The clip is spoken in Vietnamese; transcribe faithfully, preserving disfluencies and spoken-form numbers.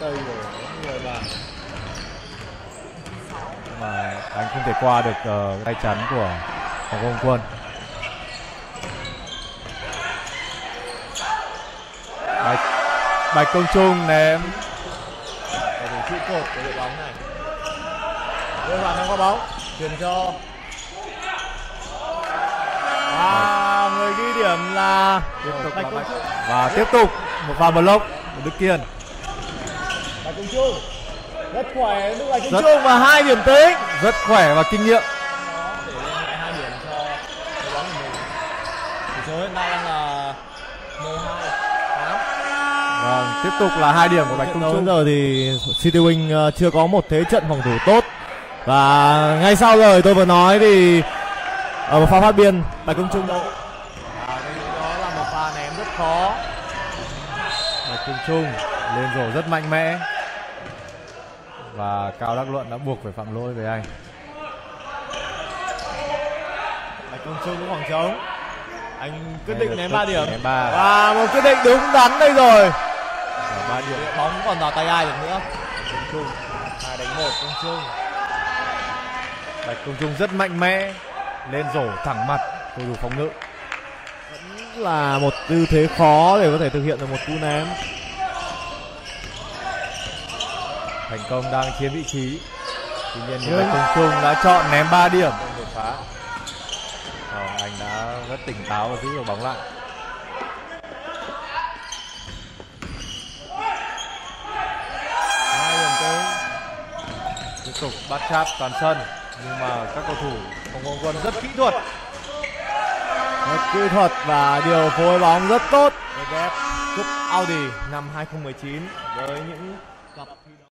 cây của người bạn mà anh không thể qua được uh, tay chắn của Hồng Quân. Bạch, Bạch Công Trung ném để trụ cột của đội bóng này. Đội bạn đang có bóng, chuyển cho à, người ghi điểm là tiếp tục Bạch Công Trung. Và tiếp tục một pha block của Đức Kiên. Bạch Công Trung rất khỏe, lúc này Công rất... Trung và hai điểm tính, rất khỏe và kinh nghiệm. Để lên lại hai điểm cho đội bóng của mình. Tỷ số hiện nay đang là mười hai tám. Vâng, tiếp tục là hai điểm của Bạch Công Trung. Giờ thì City Wing chưa có một thế trận phòng thủ tốt và ngay sau lời tôi vừa nói thì ở một pha phát biên Bạch Công Trung đó. À, đó là một pha ném rất khó. Bạch Công Trung lên rổ rất mạnh mẽ. Và Cao Đắc Luận đã buộc phải phạm lỗi về anh. Bạch Công Trung cũng khoảng trống. Anh quyết định ném ba điểm. ba. Và một quyết định đúng đắn đây rồi. ba điểm. Bóng còn vào tay ai được nữa. Công Trung hai đánh một. Công Trung. Bạch Công Trung rất mạnh mẽ, lên rổ thẳng mặt cầu thủ phòng ngự. Vẫn là một tư thế khó để có thể thực hiện được một cú ném thành công, đang chiếm vị trí. Tuy nhiên thì Bạch Công Trung đã chọn ném ba điểm để phá. Ờ, anh đã rất tỉnh táo và giữ được bóng lại. Hai điểm tới. Tiếp tục bắt chát toàn sân nhưng mà các cầu thủ của Hồng Quân rất kỹ thuật, rất kỹ thuật và điều phối bóng rất tốt. Cúp Audi năm hai không một chín với những cặp